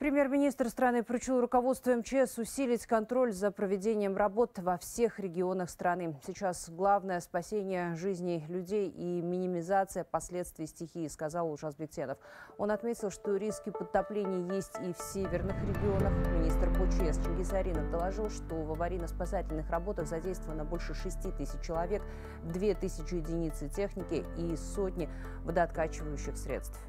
Премьер-министр страны поручил руководству МЧС усилить контроль за проведением работ во всех регионах страны. Сейчас главное — спасение жизней людей и минимизация последствий стихии, сказал уже Азбектенов. Он отметил, что риски подтоплений есть и в северных регионах. Министр по ЧС Чингисаринов доложил, что в аварийно-спасательных работах задействовано больше 6000 человек, 2000 единиц техники и сотни водооткачивающих средств.